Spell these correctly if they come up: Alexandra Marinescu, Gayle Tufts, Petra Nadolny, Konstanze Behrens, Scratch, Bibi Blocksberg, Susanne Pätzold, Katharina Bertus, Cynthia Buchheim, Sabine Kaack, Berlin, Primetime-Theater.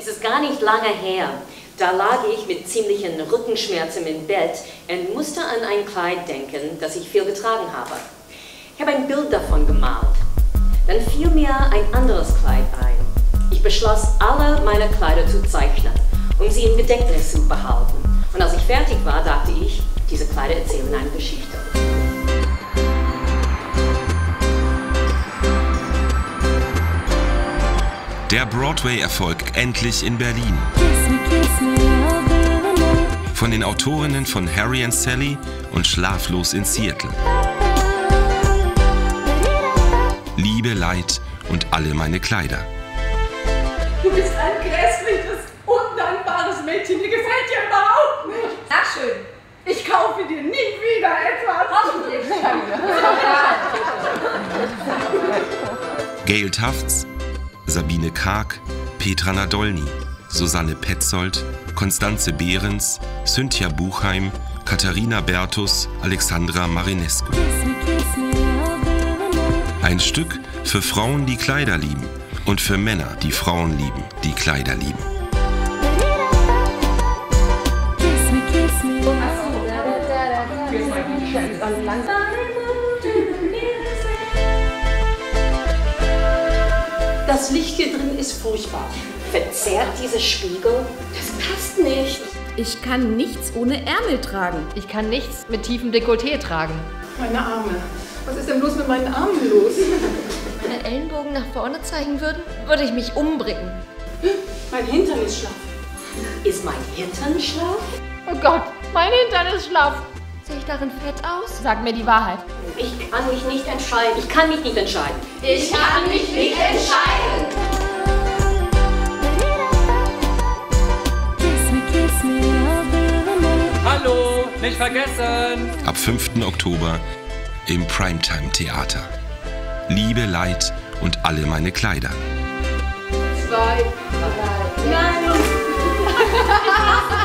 Es ist gar nicht lange her, da lag ich mit ziemlichen Rückenschmerzen im Bett und musste an ein Kleid denken, das ich viel getragen habe. Ich habe ein Bild davon gemalt. Dann fiel mir ein anderes Kleid ein. Ich beschloss, alle meine Kleider zu zeichnen, um sie im Gedächtnis zu behalten. Und als ich fertig war, dachte ich, diese Kleider erzählen eine Geschichte. Der Broadway-Erfolg endlich in Berlin. Von den Autorinnen von Harry and Sally und Schlaflos in Seattle. Liebe, Leid und alle meine Kleider. Du bist ein grässliches, undankbares Mädchen, dir gefällt dir überhaupt nicht. Na schön, ich kaufe dir nie wieder etwas. Hoffentlich. Gayle Tufts, Sabine Kaack, Petra Nadolny, Susanne Pätzold, Konstanze Behrens, Cynthia Buchheim, Katharina Bertus, Alexandra Marinescu. Ein Stück für Frauen, die Kleider lieben und für Männer, die Frauen lieben, die Kleider lieben. Das Licht hier drin ist furchtbar. Verzerrt dieser Spiegel? Das passt nicht. Ich kann nichts ohne Ärmel tragen. Ich kann nichts mit tiefem Dekolleté tragen. Meine Arme. Was ist denn bloß mit meinen Armen los? Wenn meine Ellenbogen nach vorne zeigen würden, würde ich mich umbringen. Mein Hintern ist schlaff. Ist mein Hintern schlaff? Oh Gott, mein Hintern ist schlaff. Sehe ich darin fett aus? Sag mir die Wahrheit. Ich kann mich nicht entscheiden. Ich kann mich nicht entscheiden. Ich kann mich nicht entscheiden. Hallo, nicht vergessen. Ab 5. Oktober im Primetime-Theater. Liebe, Leid und alle meine Kleider. 2, 3, 4.